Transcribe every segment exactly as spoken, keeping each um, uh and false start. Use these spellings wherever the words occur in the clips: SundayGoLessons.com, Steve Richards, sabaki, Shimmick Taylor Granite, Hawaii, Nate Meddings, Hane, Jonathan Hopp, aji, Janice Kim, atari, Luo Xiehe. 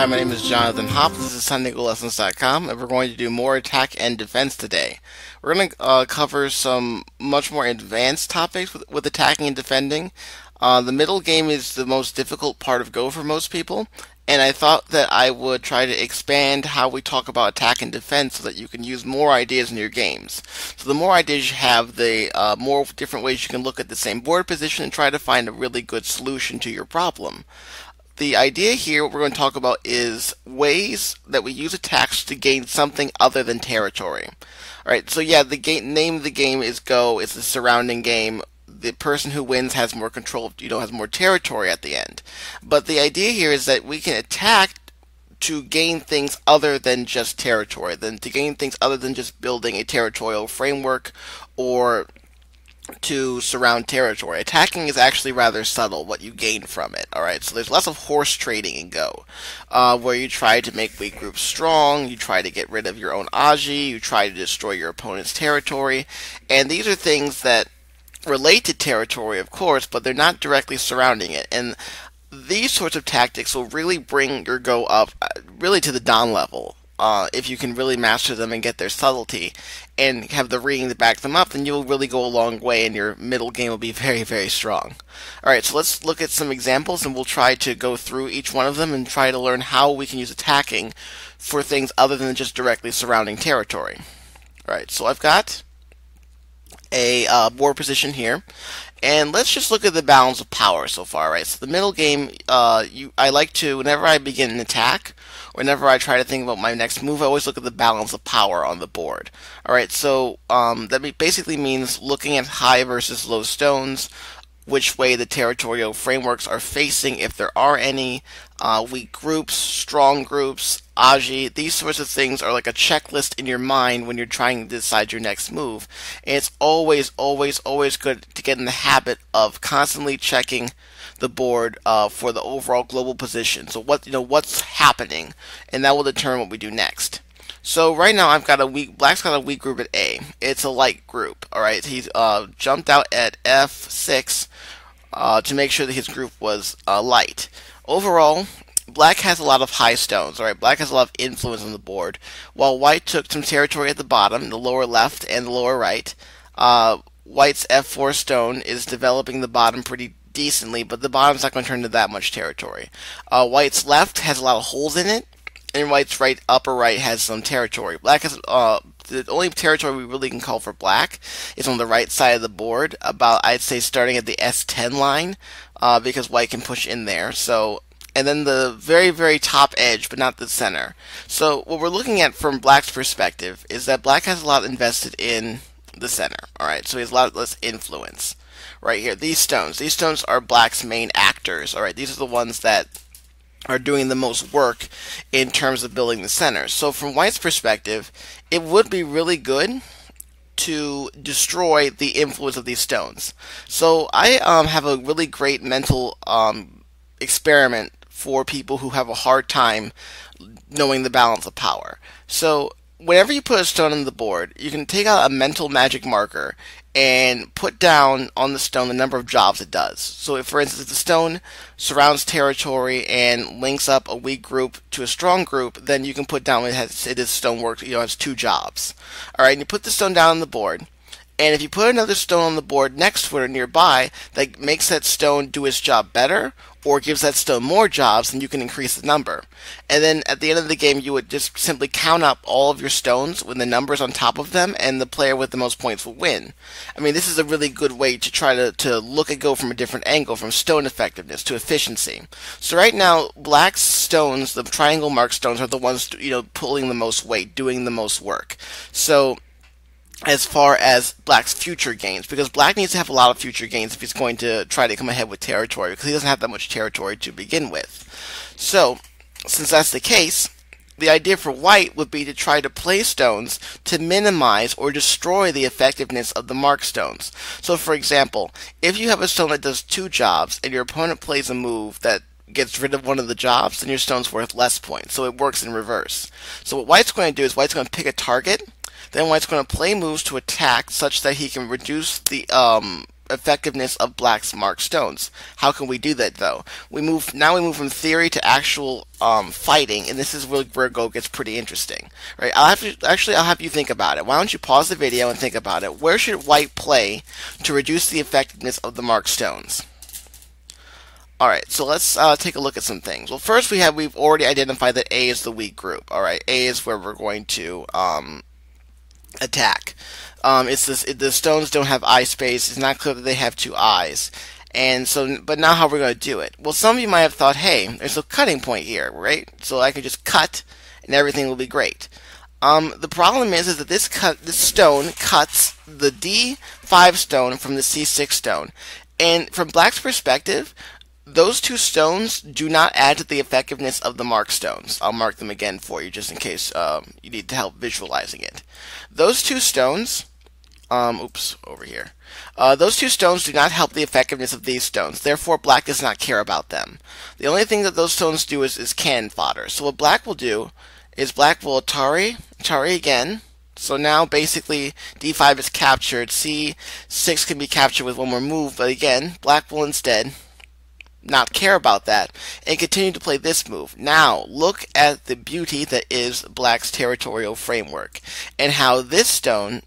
Hi, my name is Jonathan Hopp. This is Sunday Go Lessons dot com, and we're going to do more attack and defense today. We're going to uh, cover some much more advanced topics with, with attacking and defending. Uh, the middle game is the most difficult part of Go for most people, and I thought that I would try to expand how we talk about attack and defense so that you can use more ideas in your games. So the more ideas you have, the uh, more different ways you can look at the same board position and try to find a really good solution to your problem. The idea here, what we're going to talk about, is ways that we use attacks to gain something other than territory. Alright, so yeah, the game, name of the game is Go, it's the surrounding game. The person who wins has more control, you know, has more territory at the end. But the idea here is that we can attack to gain things other than just territory, than to gain things other than just building a territorial framework or to surround territory. Attacking is actually rather subtle, what you gain from it. Alright, so there's lots of horse trading in Go, uh, where you try to make weak groups strong, you try to get rid of your own aji, you try to destroy your opponent's territory, and these are things that relate to territory, of course, but they're not directly surrounding it. And these sorts of tactics will really bring your Go up, really to the Don level. Uh, if you can really master them and get their subtlety and have the reading to back them up, then you'll really go a long way and your middle game will be very, very strong. Alright, so let's look at some examples and we'll try to go through each one of them and try to learn how we can use attacking for things other than just directly surrounding territory. Alright, so I've got a uh, board position here, and let's just look at the balance of power so far. Right, so the middle game, uh, you, I like to, whenever I begin an attack, whenever I try to think about my next move, I always look at the balance of power on the board. Alright, so um, that basically means looking at high versus low stones, which way the territorial frameworks are facing, if there are any, uh, weak groups, strong groups, aji. These sorts of things are like a checklist in your mind when you're trying to decide your next move. And it's always, always, always good to get in the habit of constantly checking the board uh, for the overall global position. So what you know, what's happening, and that will determine what we do next. So right now I've got a weak, black's got a weak group at A. It's a light group. Alright, he uh, jumped out at F six uh, to make sure that his group was uh, light. Overall, black has a lot of high stones. Alright, black has a lot of influence on the board, while white took some territory at the bottom, the lower left and the lower right. Uh, white's F four stone is developing the bottom pretty decently, but the bottom's not going to turn into that much territory. Uh, white's left has a lot of holes in it, and white's right upper right has some territory. Black has uh, the only territory we really can call for black is on the right side of the board, about, I'd say, starting at the S ten line, uh, because white can push in there. So, and then the very, very top edge, but not the center. So what we're looking at from black's perspective is that black has a lot invested in the center. All right, so he has a lot less influence. Right here, these stones. These stones are black's main actors. All right, these are the ones that are doing the most work in terms of building the center. So from white's perspective, it would be really good to destroy the influence of these stones. So I um, have a really great mental um, experiment for people who have a hard time knowing the balance of power. So whenever you put a stone on the board, you can take out a mental magic marker and put down on the stone the number of jobs it does. So if, for instance, if the stone surrounds territory and links up a weak group to a strong group, then you can put down it has it is stonework, you know, has two jobs. Alright, and you put the stone down on the board, and if you put another stone on the board next to it or nearby that makes that stone do its job better or gives that stone more jobs, then you can increase the number. And then at the end of the game, you would just simply count up all of your stones with the numbers on top of them, and the player with the most points will win. I mean, this is a really good way to try to, to look at Go from a different angle, from stone effectiveness to efficiency. So right now, black's stones, the triangle marked stones, are the ones, you know, pulling the most weight, doing the most work. So as far as black's future gains, because black needs to have a lot of future gains if he's going to try to come ahead with territory, because he doesn't have that much territory to begin with. So, since that's the case, the idea for white would be to try to play stones to minimize or destroy the effectiveness of the marked stones. So, for example, if you have a stone that does two jobs and your opponent plays a move that gets rid of one of the jobs, then your stone's worth less points. So it works in reverse. So what white's going to do is white's going to pick a target. Then white's going to play moves to attack such that he can reduce the um, effectiveness of black's marked stones. How can we do that, though? We move now. We move from theory to actual um, fighting, and this is where where Go gets pretty interesting, right? I'll have to actually I'll have you think about it. Why don't you pause the video and think about it? Where should white play to reduce the effectiveness of the marked stones? All right, so let's uh, take a look at some things. Well, first we have we've already identified that A is the weak group. All right, A is where we're going to um, attack. Um, it's this. It, the stones don't have eye space. It's not clear that they have two eyes. And so, but now how we're going to do it? Well, some of you might have thought, hey, there's a cutting point here, right? So I can just cut, and everything will be great. Um, the problem is, is that this cut, this stone cuts the D five stone from the C six stone, and from black's perspective, those two stones do not add to the effectiveness of the marked stones. I'll mark them again for you just in case um, you need help visualizing it. Those two stones, um, oops, over here. Uh, those two stones do not help the effectiveness of these stones. Therefore, black does not care about them. The only thing that those stones do is, is cannon fodder. So what black will do is black will Atari, Atari again. So now basically D five is captured. C six can be captured with one more move, but again, black will instead not care about that and continue to play this move. Now look at the beauty that is black's territorial framework and how this stone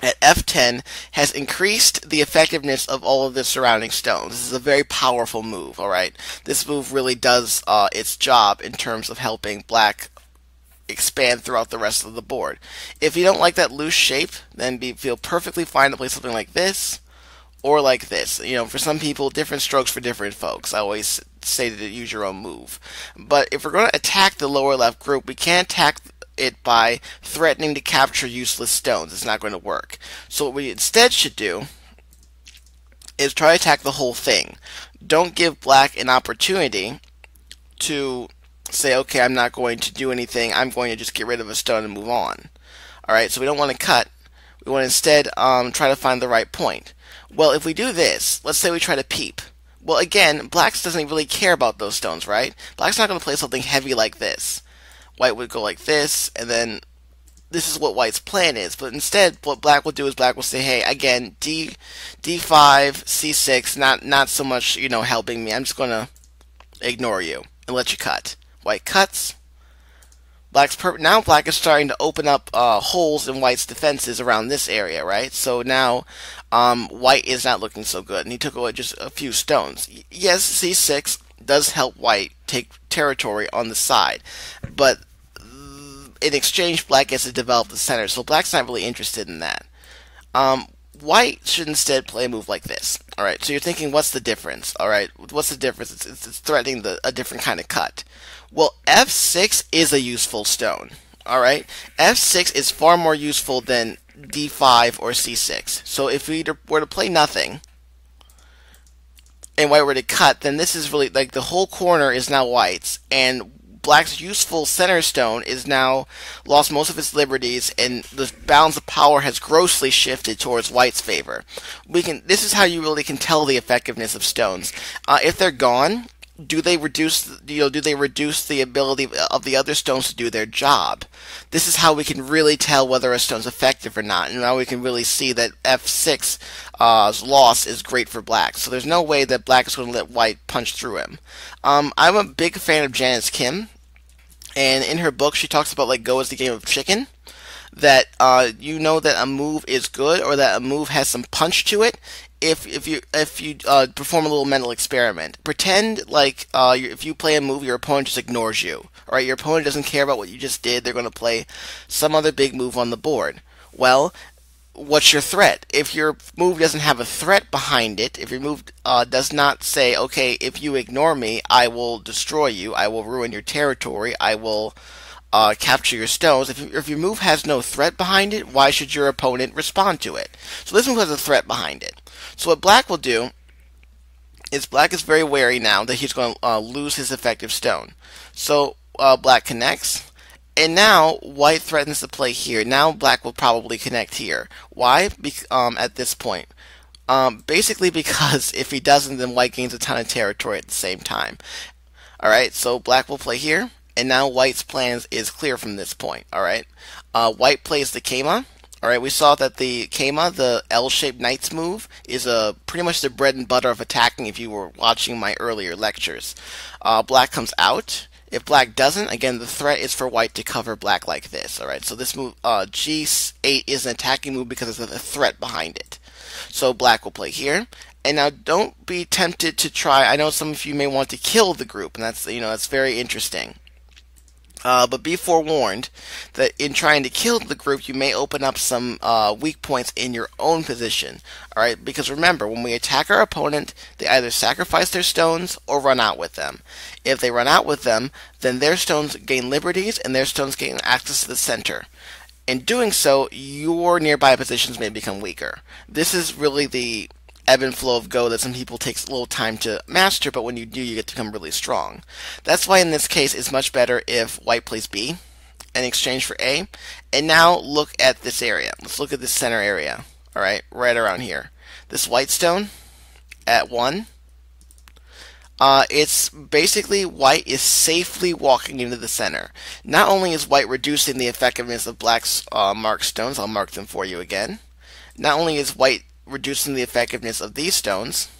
at F ten has increased the effectiveness of all of the surrounding stones. This is a very powerful move. All right, this move really does uh, its job in terms of helping black expand throughout the rest of the board. If you don't like that loose shape, then be feel perfectly fine to play something like this or like this. You know, for some people, different strokes for different folks. I always say to use your own move. But if we're going to attack the lower left group, we can't attack it by threatening to capture useless stones. It's not going to work. So what we instead should do is try to attack the whole thing. Don't give black an opportunity to say, okay, I'm not going to do anything. I'm going to just get rid of a stone and move on. All right, so we don't want to cut. We want to instead um, try to find the right point. Well, if we do this, let's say we try to peep. Well, again, black doesn't really care about those stones, right? Black's not going to play something heavy like this. White would go like this, and then this is what white's plan is. But instead, what black will do is black will say, hey, again, D, D5, C6, not, not so much, you know, helping me. I'm just going to ignore you and let you cut. White cuts. Black's per now black is starting to open up uh, holes in white's defenses around this area, right? So now um, white is not looking so good, and he took away just a few stones. Yes, C six does help white take territory on the side, but in exchange, black gets to develop the center, so black's not really interested in that. Um, white should instead play a move like this. All right, so you're thinking, what's the difference? All right, what's the difference? It's, it's, it's threatening the, a different kind of cut. Well, F six is a useful stone, all right? F six is far more useful than D five or C six. So if we were to play nothing and white were to cut, then this is really, like, the whole corner is now white's, and black's useful center stone is now lost most of its liberties, and the balance of power has grossly shifted towards white's favor. We can. This is how you really can tell the effectiveness of stones. Uh, if they're gone, do they reduce, you know, do they reduce the ability of the other stones to do their job? This is how we can really tell whether a stone's effective or not, and now we can really see that F six's loss is great for black. So there's no way that black is going to let white punch through him. Um, I'm a big fan of Janice Kim, and in her book she talks about, like, Go is the game of chicken. That uh, you know that a move is good, or that a move has some punch to it, if if you if you uh, perform a little mental experiment. Pretend like uh, you, if you play a move, your opponent just ignores you. All right, your opponent doesn't care about what you just did. They're going to play some other big move on the board. Well, what's your threat? If your move doesn't have a threat behind it, if your move uh, does not say, okay, if you ignore me, I will destroy you. I will ruin your territory. I will Uh, capture your stones. If, you, if your move has no threat behind it, why should your opponent respond to it? So this move has a threat behind it. So what black will do is black is very wary now that he's going to uh, lose his effective stone. So uh, black connects. And now white threatens to play here. Now black will probably connect here. Why? Be um, at this point. Um, basically because if he doesn't, then white gains a ton of territory at the same time. Alright, so black will play here. And now white's plans is clear from this point. All right, uh, white plays the Kama, Alright, we saw that the Kama, the L-shaped knight's move, is uh, pretty much the bread and butter of attacking if you were watching my earlier lectures. Uh, black comes out. If black doesn't, again, the threat is for white to cover black like this. Alright, so this move, uh, G eight, is an attacking move because there's a threat behind it. So black will play here. And now don't be tempted to try, I know some of you may want to kill the group, and that's, you know, that's very interesting. Uh, but be forewarned that in trying to kill the group, you may open up some uh, weak points in your own position. All right, because remember, when we attack our opponent, they either sacrifice their stones or run out with them. If they run out with them, then their stones gain liberties and their stones gain access to the center. In doing so, your nearby positions may become weaker. This is really the ebb and flow of Go that some people takes a little time to master, but when you do, you get to become really strong. That's why in this case it's much better if white plays B in exchange for A. And now look at this area. Let's look at this center area. All right, right around here. This white stone at one. Uh, it's basically white is safely walking into the center. Not only is white reducing the effectiveness of black's uh, marked stones, I'll mark them for you again. Not only is white reducing the effectiveness of these stones,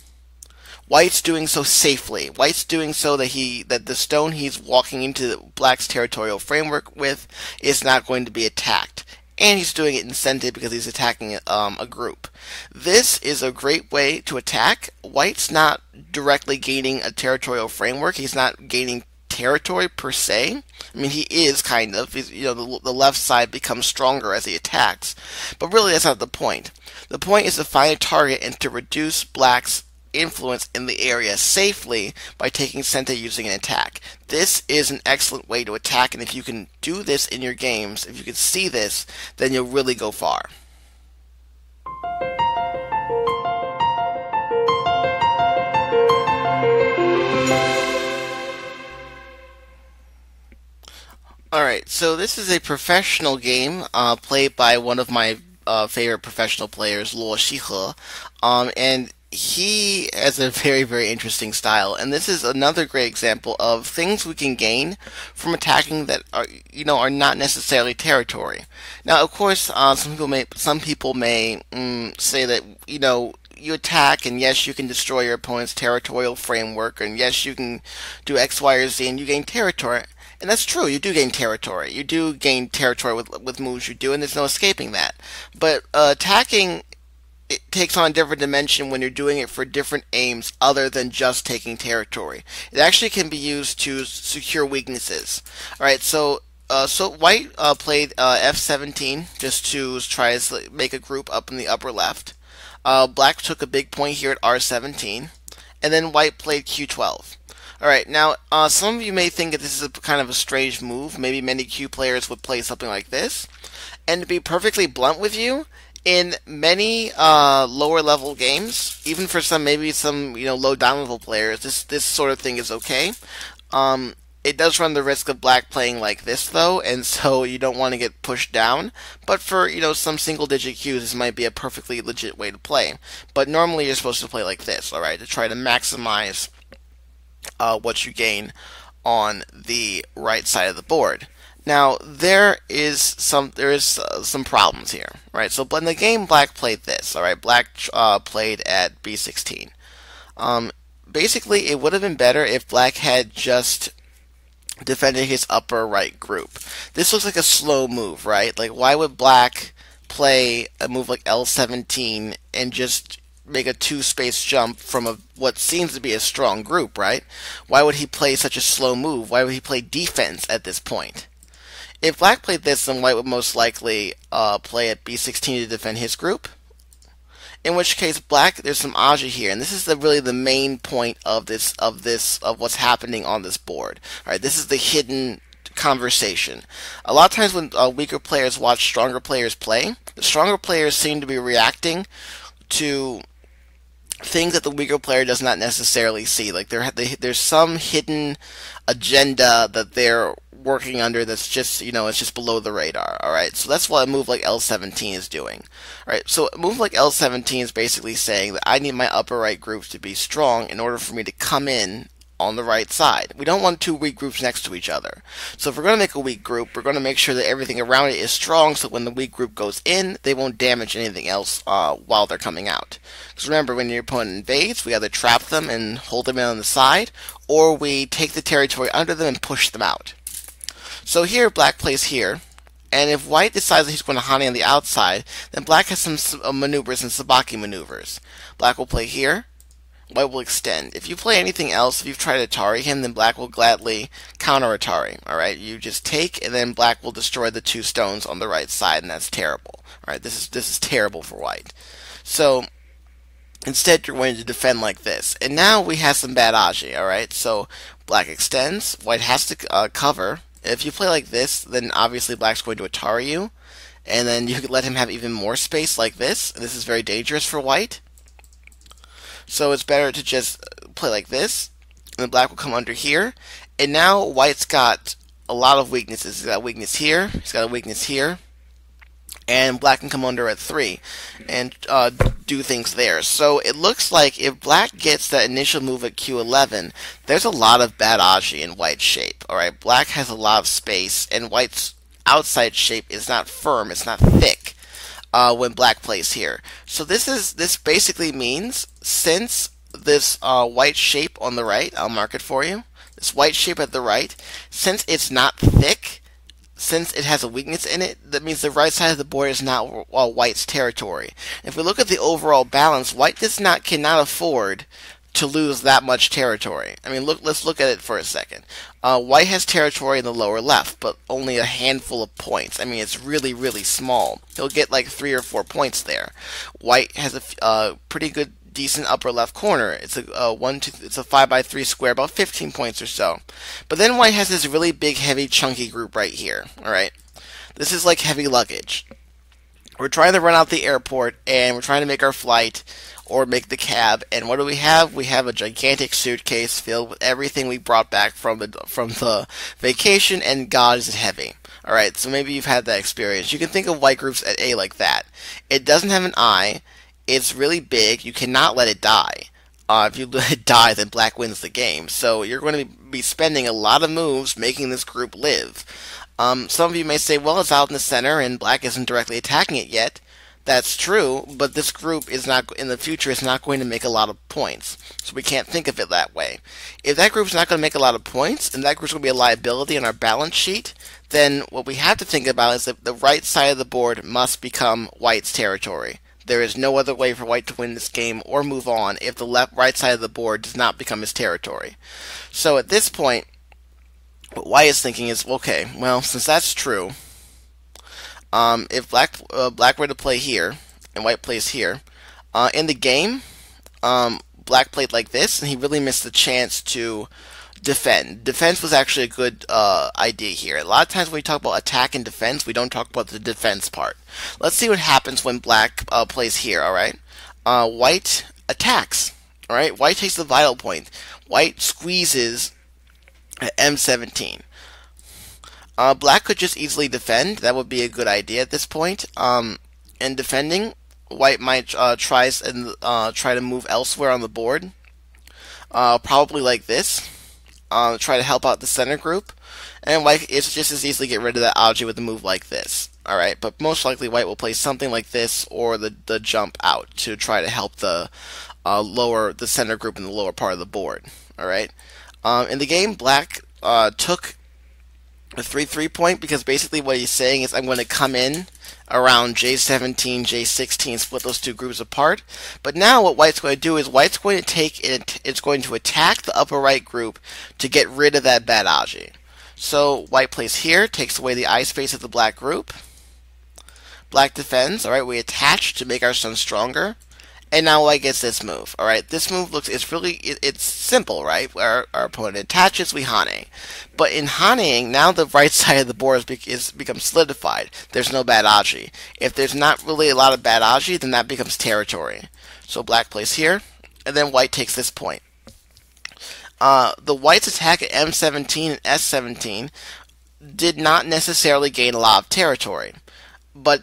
white's doing so safely. White's doing so that he that the stone he's walking into black's territorial framework with is not going to be attacked, and he's doing it incented because he's attacking um, a group. This is a great way to attack. White's not directly gaining a territorial framework. He's not gaining territory per se. I mean, he is kind of. He's, you know, the, the left side becomes stronger as he attacks, but really that's not the point. The point is to find a target and to reduce black's influence in the area safely by taking center using an attack. This is an excellent way to attack, and if you can do this in your games, if you can see this, then you'll really go far. Alright, so this is a professional game uh, played by one of my Uh, favorite professional players, Luo Xiehe, um, and he has a very, very interesting style. And this is another great example of things we can gain from attacking that are, you know, are not necessarily territory. Now, of course, uh, some people may, some people may mm, say that, you know, you attack, and yes, you can destroy your opponent's territorial framework, and yes, you can do X, Y, or Z, and you gain territory. And that's true, you do gain territory. You do gain territory with, with moves you do, and there's no escaping that. But uh, attacking, it takes on a different dimension when you're doing it for different aims other than just taking territory. It actually can be used to secure weaknesses. All right, so uh, so white uh, played uh, F seventeen just to try to make a group up in the upper left. Uh, black took a big point here at R seventeen, and then white played Q twelve. Alright, now uh, some of you may think that this is a kind of a strange move. Maybe many Q players would play something like this. And to be perfectly blunt with you, in many uh, lower level games, even for some, maybe some, you know, low down level players, this, this sort of thing is okay. Um, it does run the risk of black playing like this though, and so you don't want to get pushed down. But for, you know, some single digit Qs, this might be a perfectly legit way to play. But normally you're supposed to play like this, alright, to try to maximize Uh, what you gain on the right side of the board. Now there is some there is uh, some problems here, right? So, but in the game, black played this. All right, black uh, played at B sixteen. Um, basically, it would have been better if black had just defended his upper right group. This looks like a slow move, right? Like, why would black play a move like L seventeen and just make a two-space jump from a, what seems to be a strong group, right? Why would he play such a slow move? Why would he play defense at this point? If black played this, then white would most likely uh, play at B sixteen to defend his group. In which case, black, there's some aja here, and this is the, really the main point of this, of this, of what's happening on this board. All right, this is the hidden conversation. A lot of times when uh, weaker players watch stronger players play, the stronger players seem to be reacting to things that the weaker player does not necessarily see. Like there, they, there's some hidden agenda that they're working under that's just, you know, it's just below the radar. All right, so that's what a move like L seventeen is doing. All right, so a move like L seventeen is basically saying that I need my upper right group to be strong in order for me to come in on the right side. We don't want two weak groups next to each other. So if we're going to make a weak group, we're going to make sure that everything around it is strong so when the weak group goes in, they won't damage anything else uh, while they're coming out. Because remember, when your opponent invades, we either trap them and hold them in on the side, or we take the territory under them and push them out. So here, black plays here. And if white decides that he's going to Hane on the outside, then black has some maneuvers and sabaki maneuvers. Black will play here. White will extend. If you play anything else, if you've tried Atari him, then black will gladly counter Atari. Alright, you just take, and then black will destroy the two stones on the right side, and that's terrible. Alright, this is, this is terrible for white. So instead, you're going to defend like this. And now we have some bad aji, alright? So black extends, white has to uh, cover. If you play like this, then obviously black's going to Atari you, and then you could let him have even more space like this. This is very dangerous for white. So it's better to just play like this, and then black will come under here. And now white's got a lot of weaknesses. He's got a weakness here, he's got a weakness here, and black can come under at three and uh, do things there. So it looks like if black gets that initial move at Q eleven, there's a lot of bad aji in white's shape. Alright, black has a lot of space, and white's outside shape is not firm, it's not thick uh, when black plays here. So this is this basically means, since this uh, white shape on the right, I'll mark it for you, this white shape at the right, since it's not thick, since it has a weakness in it, that means the right side of the board is not uh, white's territory. If we look at the overall balance, white does not cannot afford to lose that much territory. I mean, look, let's look at it for a second. Uh, white has territory in the lower left, but only a handful of points. I mean, it's really, really small. He'll get like three or four points there. White has a uh, pretty good, decent upper left corner. It's a uh, one, two, it's a five by three square, about fifteen points or so. But then white has this really big, heavy, chunky group right here. All right, this is like heavy luggage. We're trying to run out the airport, and we're trying to make our flight or make the cab. And what do we have? We have a gigantic suitcase filled with everything we brought back from the from the vacation. And God, is it heavy! All right, so maybe you've had that experience. You can think of white groups at A like that. It doesn't have an eye. It's really big. You cannot let it die. Uh, if you let it die, then black wins the game. So you're going to be spending a lot of moves making this group live. Um, some of you may say, well, it's out in the center and black isn't directly attacking it yet. That's true, but this group is not, in the future, is not going to make a lot of points. So we can't think of it that way. If that group's not going to make a lot of points, and that group's going to be a liability on our balance sheet, then what we have to think about is that the right side of the board must become white's territory. There is no other way for white to win this game or move on if the left right side of the board does not become his territory. So at this point, what white is thinking is, okay, well, since that's true, um, if black uh, black were to play here and white plays here, uh, in the game, um, black played like this, and he really missed the chance to defend. Defense was actually a good uh, idea here. A lot of times when we talk about attack and defense, we don't talk about the defense part. Let's see what happens when black uh, plays here, alright? Uh, white attacks, alright? White takes the vital point. White squeezes at M seventeen. Uh, black could just easily defend. That would be a good idea at this point. Um, and defending, white might uh, tries and, uh, try to move elsewhere on the board. Uh, probably like this. Uh, try to help out the center group, and white is just as easily get rid of that aji with a move like this. All right, but most likely white will play something like this or the the jump out to try to help the uh, lower the center group in the lower part of the board. All right, um, in the game black uh, took a three three point because basically what he's saying is I'm going to come in around J seventeen, J sixteen, split those two groups apart. But now what white's going to do is white's going to take it, it's going to attack the upper right group to get rid of that bad aji. So white plays here, takes away the eye space of the black group. Black defends, alright, we attach to make our stone stronger. And now white gets this move, alright? This move looks, it's really, it, it's simple, right? Our, our opponent attaches, we Hane. But in Haneing, now the right side of the board is, be, is become solidified. There's no bad aji. If there's not really a lot of bad aji, then that becomes territory. So black plays here, and then white takes this point. Uh, the white's attack at M seventeen and S seventeen did not necessarily gain a lot of territory. But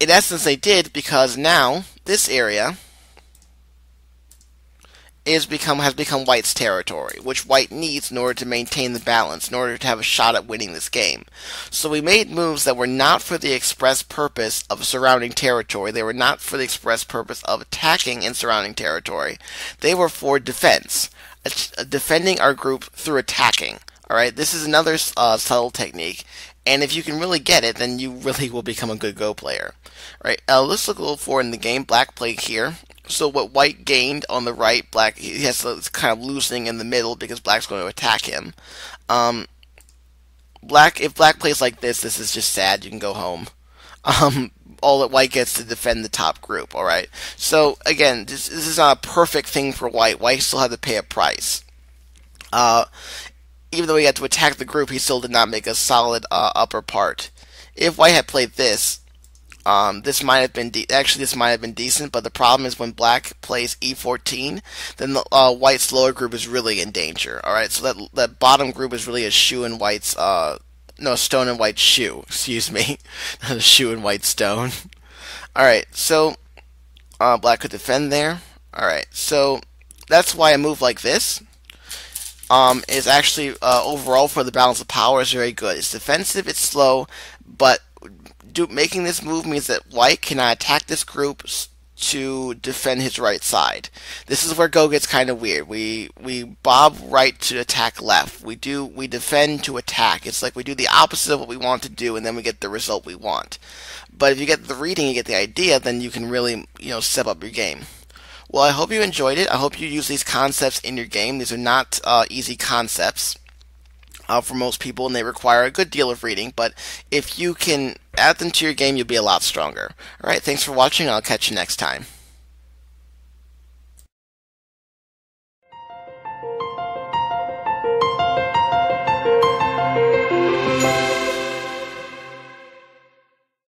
in essence they did, because now this area is become has become White's territory, which White needs in order to maintain the balance, in order to have a shot at winning this game. So we made moves that were not for the express purpose of surrounding territory. They were not for the express purpose of attacking in surrounding territory. They were for defense, defending our group through attacking. All right, this is another uh, subtle technique, and if you can really get it, then you really will become a good Go player. All right, uh, let's look a little forward in the game. Black played here. So what White gained on the right, Black he has to, it's kind of loosening in the middle because Black's going to attack him. Um, Black, if Black plays like this, this is just sad. You can go home. Um, all that White gets to defend the top group. All right. So again, this, this is not a perfect thing for White. White still had to pay a price. Uh, even though he had to attack the group, he still did not make a solid uh, upper part. If White had played this. Um, this might have been de actually this might have been decent, but the problem is when Black plays e fourteen, then the uh, White's lower group is really in danger. All right, so that that bottom group is really a shoe and White's uh, no stone and White's shoe. Excuse me, not a shoe and White's stone. All right, so uh, Black could defend there. All right, so that's why a move like this um, is actually uh, overall for the balance of power is very good. It's defensive, it's slow, but Do, making this move means that White cannot attack this group to defend his right side. This is where Go gets kind of weird. We we bob right to attack left. We do we defend to attack. It's like we do the opposite of what we want to do, and then we get the result we want. But if you get the reading, you get the idea, then you can really you know step up your game. Well, I hope you enjoyed it. I hope you use these concepts in your game. These are not uh, easy concepts. Uh, for most people, and they require a good deal of reading, but if you can add them to your game, you'll be a lot stronger. Alright, thanks for watching, and I'll catch you next time.